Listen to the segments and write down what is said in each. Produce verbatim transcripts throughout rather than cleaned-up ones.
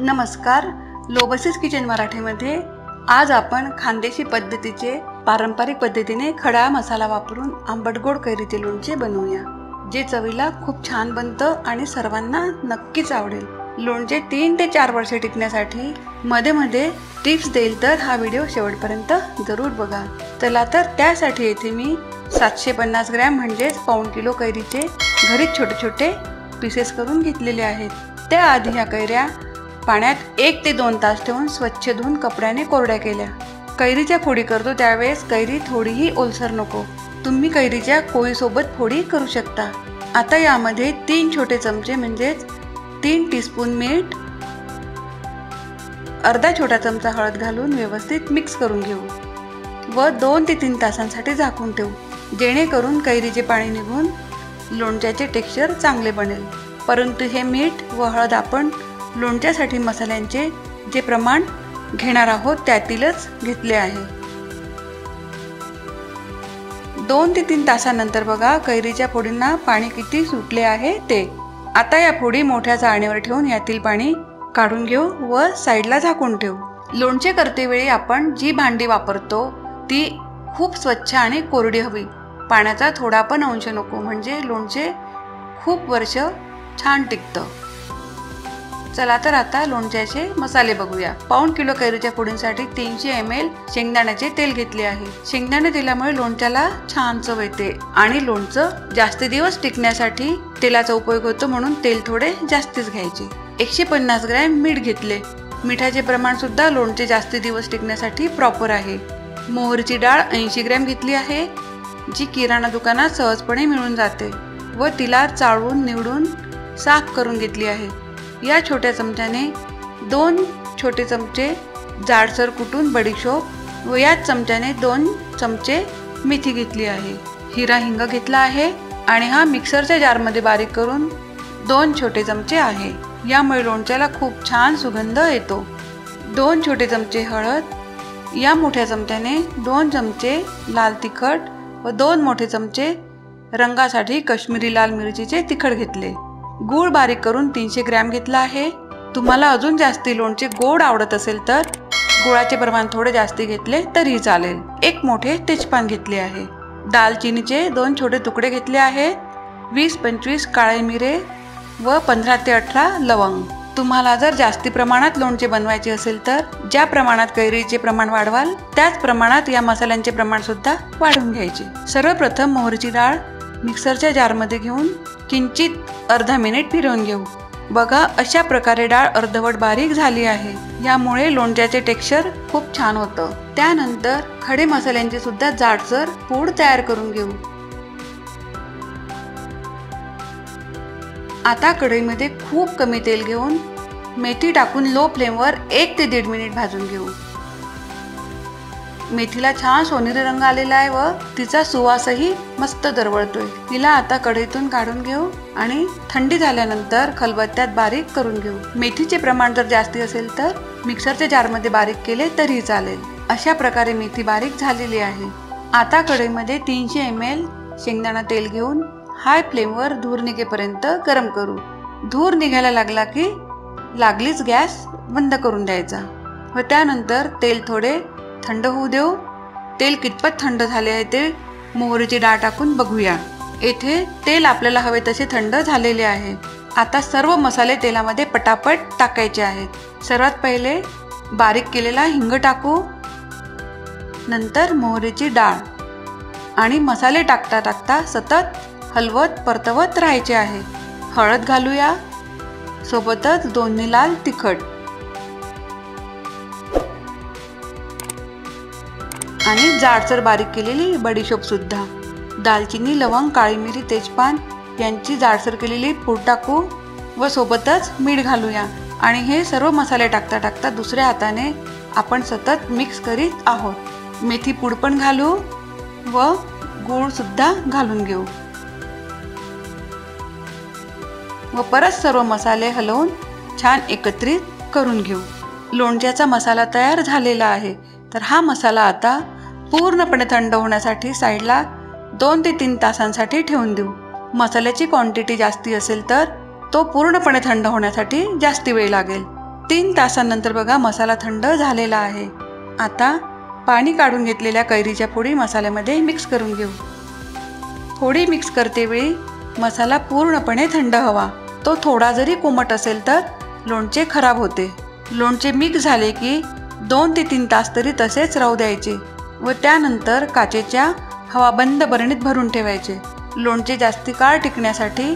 नमस्कार, लोबसिस किचन मराठीमध्ये आज आपण खानदेशी पद्धतीचे पारंपरिक पद्धतीने खडा मसाला वापरून आंबट गोड कैरीचे लोणचे बनवूया, जे चवीला खूप छान बनतं आणि सर्वांना नक्कीच आवडेल। लोणचे तीन ते चार वर्षे टिकण्यासाठी मध्ये मध्ये टिप्स देईल, तर हा व्हिडिओ शेवटपर्यंत जरूर बघा। चला तर त्यासाठी इथे मी सातशे पन्नास ग्रॅम म्हणजे पाऊण किलो कैरीचे घरी छोटे छोटे पीसेस करून घेतलेले आहेत। त्याआधी ह्या कैऱ्या पाण्यात एक ते दोन तास ठेवून स्वच्छ धुवून कपड्याने कोरड्या केल्या। कैरीच्या फोडी करतो त्यावेळेस कैरी थोडीही ओलसर नको, तुम्ही कैरीच्या कोळीसोबत फोडी करू शकता। आता यामध्ये तीन छोटे चमचे म्हणजे तीन टीस्पून मीठ, अर्धा छोटा चमचा हळद घालून व्यवस्थित मिक्स करून घेऊ व दोन ते तीन तासांसाठी झाकून ठेवू, जेणेकरून कैरीचे पाणी निघून लोणच्याचे टेक्स्चर चांगले बनेल। परंतु हे मीठ व हळद आपण लोणच्यासाठी मसाल्यांचे जे प्रमाण घेणार आहोत त्यातीलच घेतले आहे। दोन ते तीन तासानंतर बघा कैरीच्या फोडींना पाणी किती सुटले आहे ते। आता या फोडी मोठ्या चाळणीवर ठेवून यातील पाणी काढून घेऊ व साईडला झाकून ठेवू। लोणचे करते वेळी आपण जी भांडी वापरतो ती खूप स्वच्छ आणि कोरडी हवी, पाण्याचा थोडा पण अंश नको, म्हणजे लोणचे खूप वर्ष छान टिकतं। चला तर आता लोणच्याचे मसाले बघूया। पाऊण किलो कैरीच्या फोडींसाठी तीनशे एम एल शेंगदाण्याचे तेल घेतले आहे। शेंगदाणे तेलामुळे लोणच्याला छान चव येते आणि लोणचं जास्त दिवस टिकण्यासाठी तेलाचा उपयोग होतो, म्हणून तेल थोडे जास्तीच घ्यायचे। एकशे पन्नास ग्रॅम मीठ घेतले। मिठाचे प्रमाण सुद्धा लोणचे जास्त दिवस टिकण्यासाठी प्रॉपर आहे। मोहरीची डाळ ऐंशी ग्रॅम घेतली आहे, जी किराणा दुकानात सहजपणे मिळून जाते व तिला चाळून निवडून साफ करून घेतली आहे। या छोट्या चमच्याने दोन छोटे चमचे जाडसर कुटून बडीशोप व याच चमच्याने दोन चमचे मेथी घेतली आहे। हिरा हिंग घेतला आहे आणि हा मिक्सरच्या जारमध्ये बारीक करून दोन छोटे चमचे आहे। यामुळे लोणच्याला खूप छान सुगंध येतो। दोन छोटे चमचे हळद, या मोठ्या चमच्याने दोन चमचे लाल तिखट व दोन मोठे चमचे रंगासाठी काश्मीरी लाल मिरचीचे तिखट घेतले। गूळ बारीक करून तीनशे ग्रॅम घेतला आहे। तुम्हाला अजून जास्ती लोणचे गोड आवडत असेल तर गुळाचे प्रमाण थोडे जास्ती घेतले तरी चालेल। एक मोठे तेजपान घेतले आहे। दालचिनीचे दोन छोटे तुकडे घेतले आहेत। वीस पंचवीस काळे मिरे व पंधरा ते अठरा लवंग। तुम्हाला जर जास्ती प्रमाणात लोणचे बनवायचे असेल तर ज्या प्रमाणात कैरीचे प्रमाण वाढवाल त्याच प्रमाणात या मसाल्यांचे प्रमाण सुद्धा वाढवून घ्यायचे। सर्वप्रथम मोहरीची डाळ मिक्सरच्या जारमध्ये घेऊन किंचित अर्धा मिनिट फिरवून घेऊ। बघा अशा प्रकारे डाळ अर्धवट बारीक झाली आहे, यामुळे लोणच्याचे टेक्स्चर खूप छान होतं। त्यानंतर खडे मसाल्यांची सुद्धा जाडसर पूड तयार करून घेऊ। आता कढईमध्ये खूप कमी तेल घेऊन मेथी टाकून लो फ्लेमवर एक ते दीड मिनिट भाजून घेऊ। मेथीला छान सोनेरी रंग आलेला आहे व तिचा सुवासही मस्त दरवळतोय। तिला आता कढईतून काढून घेऊ आणि थंडी झाल्यानंतर खलबत्त्यात बारीक करून घेऊ। मेथीचे प्रमाण जर जास्ती असेल तर मिक्सरच्या जारमध्ये बारीक केले तरी चालेल। अशा प्रकारे मेथी बारीक झालेली आहे। आता कढईमध्ये तीनशे एम एल शेंगदाणा तेल घेऊन हाय फ्लेमवर धूर निघेपर्यंत गरम करू। धूर निघायला लागला की लागलीच गॅस बंद करून द्यायचा व त्यानंतर तेल थोडे थंड होऊ देऊ। तेल कितपत थंड झाले आहे ते मोहरीची डाळ टाकून बघूया। येथे तेल आपल्याला हवे तसे थंड झालेले आहे। आता सर्व मसाले तेलामध्ये पटापट टाकायचे आहेत। सर्वात पहिले बारीक केलेला हिंग टाकू, नंतर मोहरीची डाळ आणि मसाले टाकता टाकता सतत हलवत परतवत राहायचे आहे। हळद घालूया, सोबतच दोन्ही लाल तिखट आणि जाडसर बारीक केलेली बडीशोप सुद्धा। दालचिनी, लवंग, काळी मिरी, तेजपान यांची जाडसर केलेली पूड टाकू व सोबतच मीठ घालूया आणि हे सर्व मसाले टाकता टाकता दुसऱ्या हाताने आपण सतत मिक्स करीत आहोत। मेथी पूड पण घालू व गूळ सुद्धा घालून घेऊ व परत सर्व मसाले हलवून छान एकत्रित करून घेऊ। लोणच्याचा मसाला तयार झालेला आहे। तर हा मसाला आता पूर्णपणे थंड होण्यासाठी साईडला दोन ते तीन तासांसाठी ठेवून देऊ। मसाल्याची क्वांटिटी जास्ती असेल तर तो पूर्णपणे थंड होण्यासाठी जास्ती वेळ लागेल। तीन तासानंतर बघा मसाला थंड झालेला आहे। आता पाणी काढून घेतलेल्या कैरीच्या फोडी मसाल्यामध्ये मिक्स करून घेऊ। फोडी मिक्स करतेवेळी मसाला पूर्णपणे थंड हवा, तो थोडा जरी कोमट असेल तर लोणचे खराब होते। लोणचे मिक्स झाले की दोन ते तीन तास तरी तसेच राहू द्यायचे व त्यानंतर काचेच्या हवाबंद बरणीत भरून ठेवायचे। लोणचे जास्ती काळ टिकण्यासाठी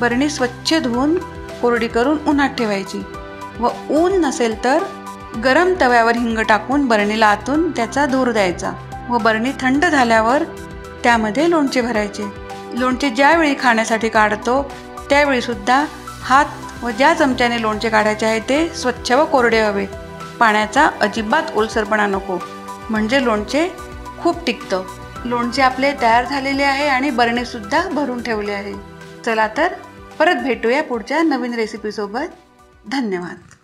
बरणी स्वच्छ धुवून कोरडी करून उन्हात ठेवायची व ऊन नसेल तर गरम तव्यावर हिंग टाकून बरणीला आतून त्याचा धूर द्यायचा व बरणी थंड झाल्यावर त्यामध्ये लोणचे भरायचे। लोणचे ज्यावेळी खाण्यासाठी काढतो त्यावेळी सुद्धा हात व ज्या चमच्याने लोणचे काढायचे आहे ते स्वच्छ व कोरडे हवे। पाण्याचा अजिबात ओलसरपणा नको, म्हणजे लोणचे खूप टिकतं। लोणचे आपले तयार झालेले आहे आणि बरणीसुद्धा भरून ठेवले आहे। चला तर परत भेटूया पुढच्या नवीन रेसिपीसोबत। धन्यवाद।